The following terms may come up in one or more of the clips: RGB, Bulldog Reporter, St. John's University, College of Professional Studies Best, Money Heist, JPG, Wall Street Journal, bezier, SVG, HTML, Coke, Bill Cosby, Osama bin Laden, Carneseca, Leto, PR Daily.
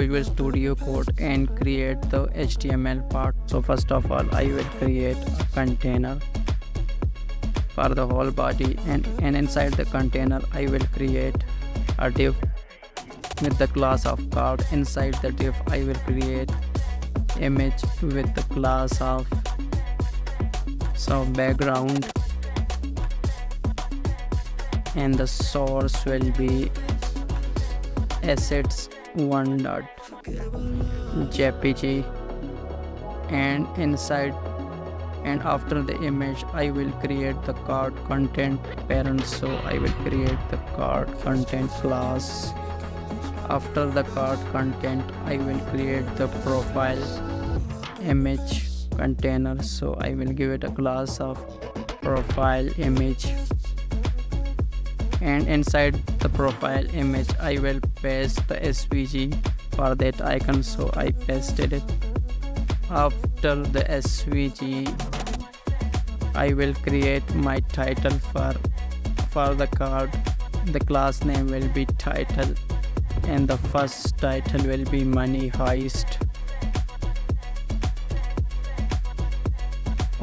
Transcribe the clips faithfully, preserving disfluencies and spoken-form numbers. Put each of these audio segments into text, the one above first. Visual Studio Code and create the H T M L part. So first of all, I will create a container for the whole body, and, and inside the container I will create a div with the class of card. Inside the div I will create image with the class of so background, and the source will be assets one dot J P G, and inside and after the image I will create the card content parent. So I will create the card content class. After the card content I will create the profile image container. So I will give it a class of profile image, and inside the profile image I will paste the S V G for that icon. So I pasted it. After the S V G I will create my title for for the card. The class name will be title, and the first title will be Money Heist.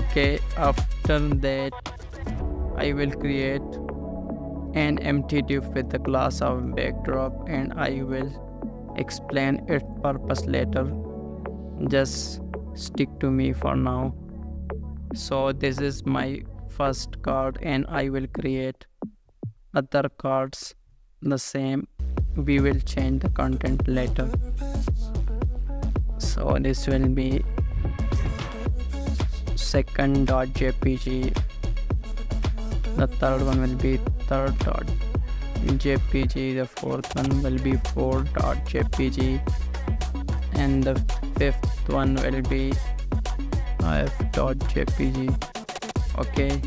Okay, after that I will create an empty div with the class of backdrop, and I will explain its purpose later. Just stick to me for now. So this is my first card, and I will create other cards the same. We will change the content later. So this will be second dot J P G. The third one will be third dot J P G, the fourth one will be four dot J P G, and the fifth one will be five dot J P G. Okay,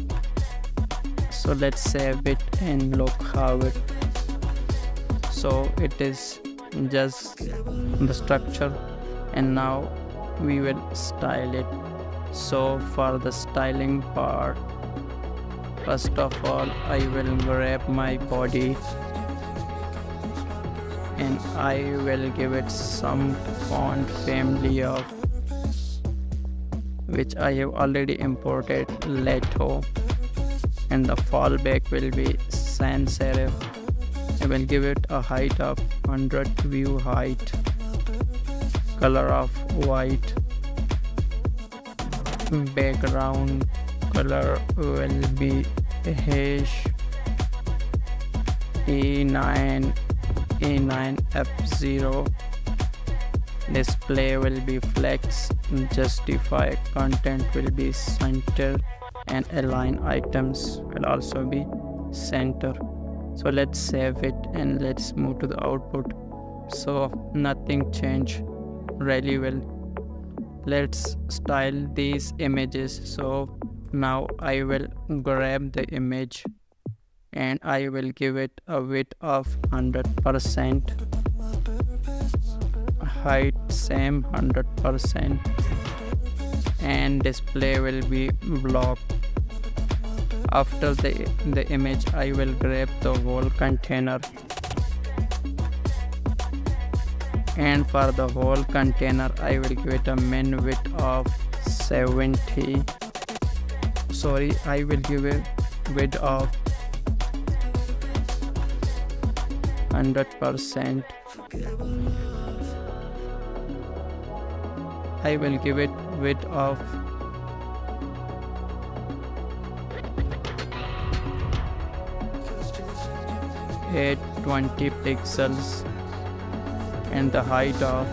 so let's save it and look how it. So it is just the structure, and now we will style it. So for the styling part, first of all, I will grab my body and I will give it some font family of which I have already imported, Leto, and the fallback will be sans serif. I will give it a height of one hundred, view height, color of white, background color will be hash E nine E nine F zero. Display will be flex, justify content will be center, and align items will also be center. So let's save it and let's move to the output. So nothing changed really well. Let's style these images. So now I will grab the image and I will give it a width of one hundred percent, height same one hundred percent, and display will be block. After the, the image I will grab the whole container, and for the whole container I will give it a min width of seventy. Sorry, I will give a width of one hundred percent. I will give it width of eight twenty pixels and the height of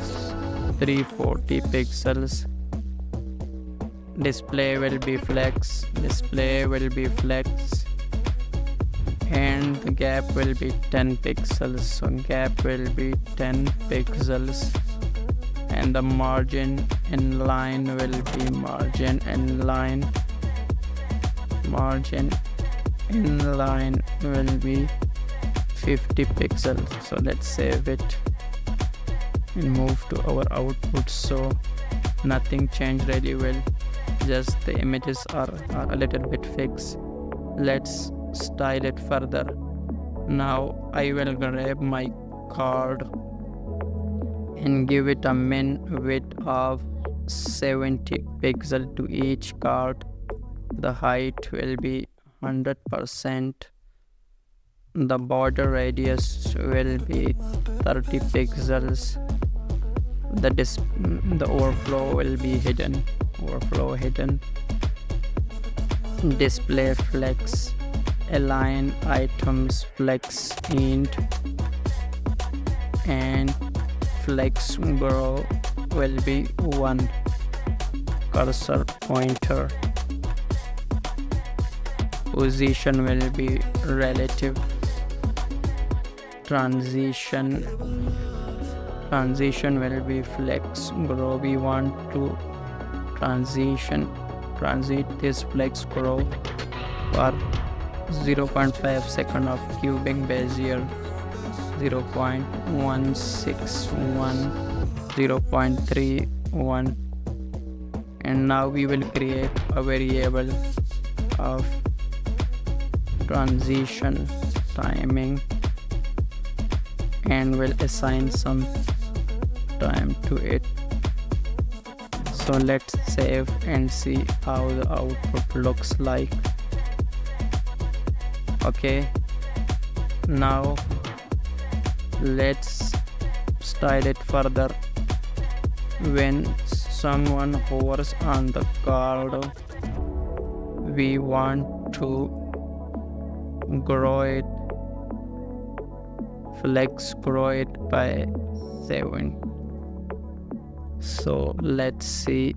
three forty pixels. Display will be flex, display will be flex, and the gap will be ten pixels, so gap will be ten pixels, and the margin inline will be margin inline, margin inline will be fifty pixels. So let's save it and move to our output. So nothing changed really well, just the images are, are a little bit fixed. Let's style it further. Now I will grab my card and give it a min width of seventy pixels to each card. The height will be one hundred percent. The border radius will be thirty pixels. The dis the overflow will be hidden. Overflow hidden. Display flex. Align items flex int, and flex grow will be one. Cursor pointer position will be relative. Transition transition will be flex grow. We want to transition transit this flex grow for zero point five seconds of cubic bezier, zero point one six one, zero point three one. And now we will create a variable of transition timing and will assign some time to it. So let's save and see how the output looks like. Okay, now let's style it further. When someone hovers on the card, we want to grow it, flex grow it by seven. So let's see,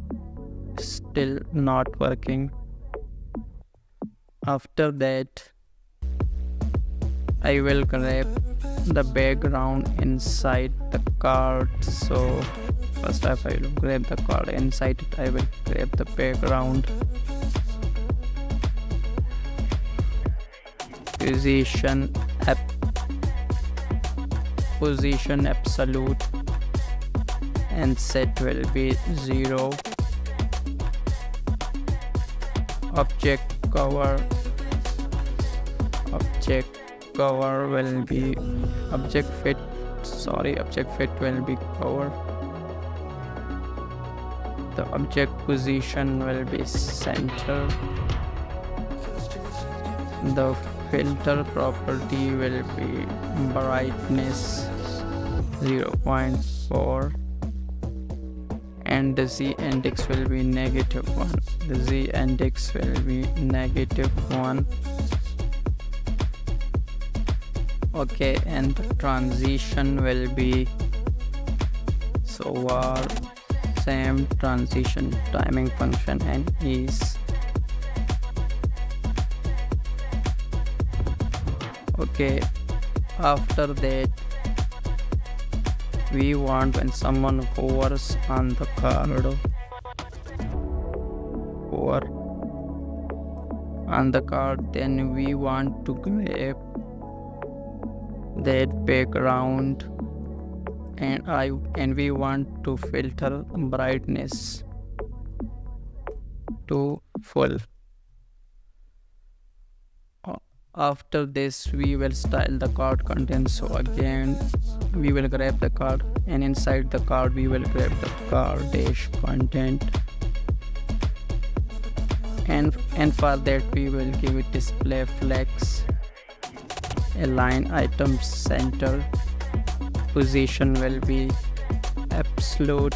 still not working. After that, I will grab the background inside the card. So first I will grab the card, inside it I will grab the background. Position app, position absolute, and set will be zero. Object cover, object cover will be object fit, sorry object fit will be cover. The object position will be center. The filter property will be brightness zero point four, and the z index will be negative one. The z index will be negative one. Okay, and the transition will be, so our same transition timing function and ease. Okay, after that we want when someone hovers on the card, or on the card, then we want to grab that background, and I and we want to filter brightness to full. After this we will style the card content. So again we will grab the card, and inside the card we will grab the card dash content, and and for that we will give it display flex. Align item center, position will be absolute,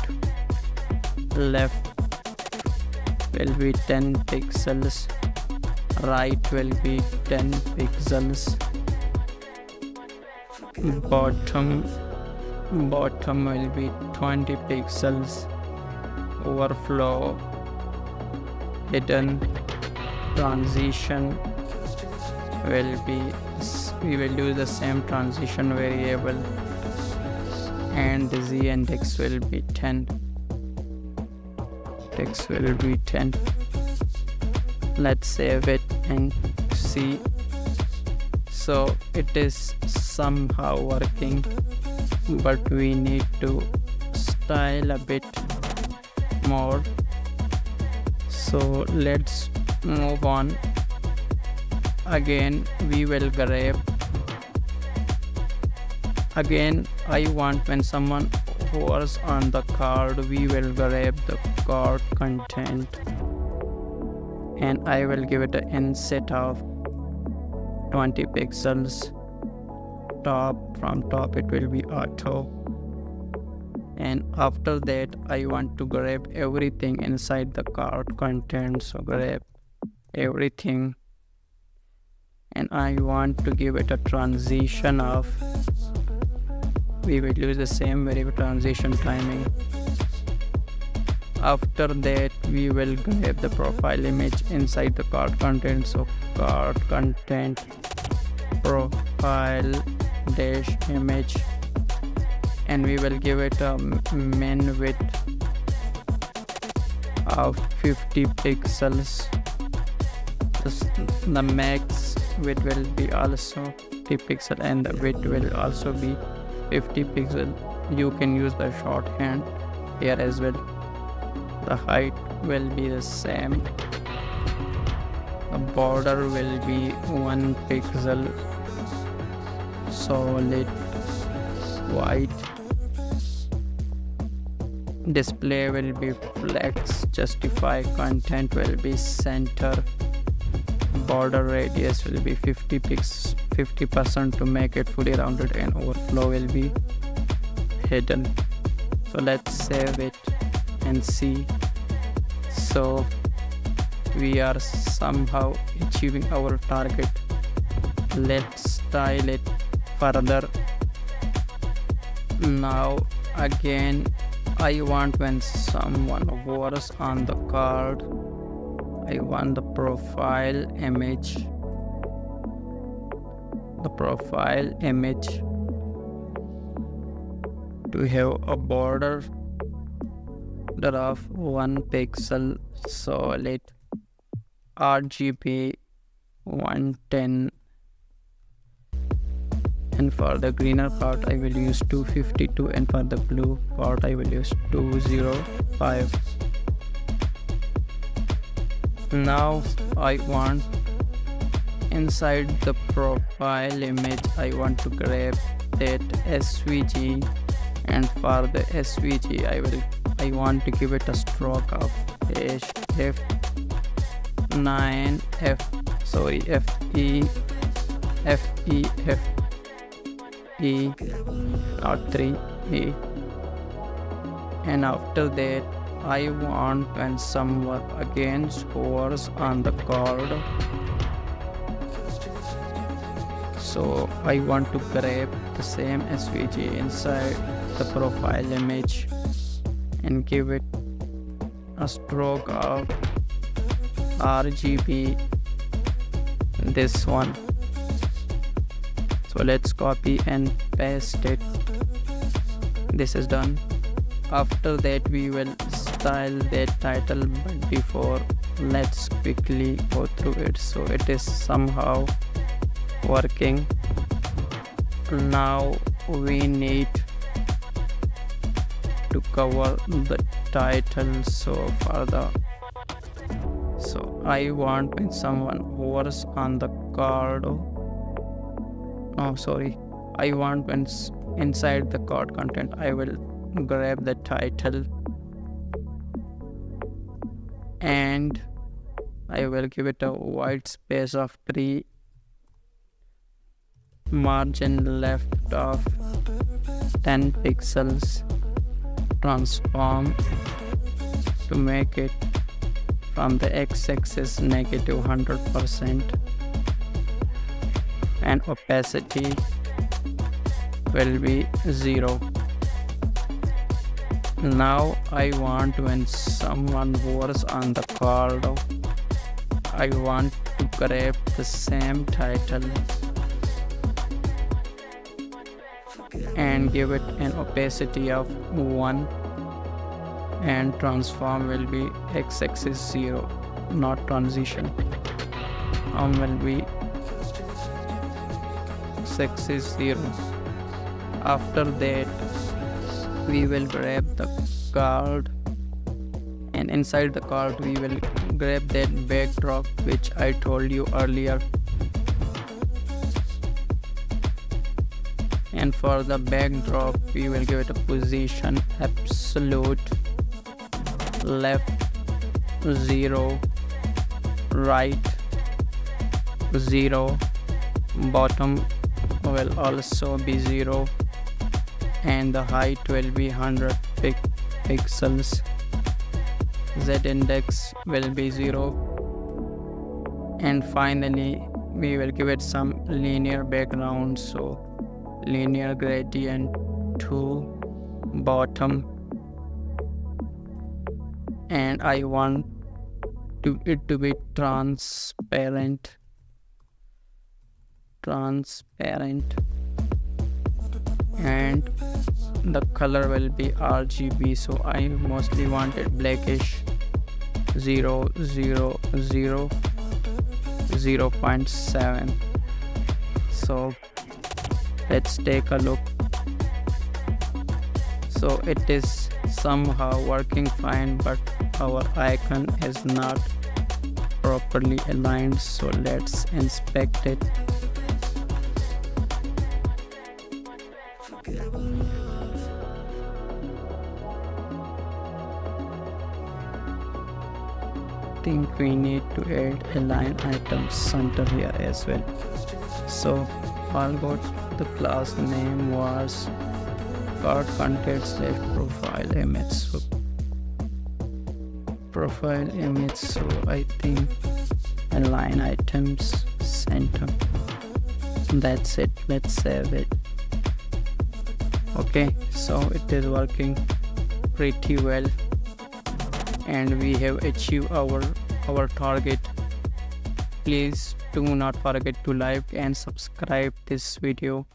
left will be ten pixels, right will be ten pixels, bottom bottom will be twenty pixels, overflow hidden, transition will be, we will do the same transition variable, and the z index will be ten. Index will be ten. Let's save it and see. So it is somehow working, but we need to style a bit more. So let's move on. Again we will grab, again I want when someone horse on the card, we will grab the card content and I will give it an inset of twenty pixels. Top from top it will be auto, and after that I want to grab everything inside the card content. So grab everything and I want to give it a transition of, we will use the same variable transition timing. After that we will grab the profile image inside the card content. So card content profile dash image, and we will give it a min width of fifty pixels. The max width will be also fifty pixel and the width will also be fifty pixel. You can use the shorthand here as well. The height will be the same. The border will be one pixel, solid white. Display will be flex, justify content will be center, border radius will be fifty percent to make it fully rounded, and overflow will be hidden. So let's save it and see. So we are somehow achieving our target. Let's style it further. Now again I want, when someone works on the card, I want the profile image, the profile image to have a border of one pixel, solid, R G B one ten, and for the greener part I will use two fifty-two, and for the blue part I will use two oh five. Now I want inside the profile image, I want to grab that S V G, and for the S V G I will I want to give it a stroke of F nine F sorry F E F E F E not three E. And after that I want, when someone again scores on the card, so I want to grab the same S V G inside the profile image and give it a stroke of R G B, this one. So let's copy and paste it. This is done. After that we will style that title, but before, let's quickly go through it. So it is somehow working. Now we need to cover the title. So for the, so I want, when someone hovers on the card, oh sorry I want, when inside the card content I will grab the title and I will give it a white space of three, margin left of ten pixels, transform to make it from the x-axis negative one hundred percent, and opacity will be zero. Now I want, when someone works on the card, I want to grab the same title and give it an opacity of one, and transform will be x-axis zero, not transition. Um, will be x-axis zero. After that we will grab the card, and inside the card we will grab that backdrop which I told you earlier. and for the backdrop we will give it a position absolute, left zero, right zero, bottom will also be zero, and the height will be one hundred pixels. Z index will be zero, and finally we will give it some linear background, so linear gradient to bottom, and I want to, it to be transparent transparent and the color will be R G B, so I mostly want it blackish. Zero zero zero zero point seven. So let's take a look. So it is somehow working fine, but our icon is not properly aligned, so let's inspect it. I think we need to add a line item center here as well. So I'll go to the class name was card content slash profile image. So profile image, so I think align items center. That's it. Let's save it. Okay, so it is working pretty well, and we have achieved our our target. Please do not forget to like and subscribe this video.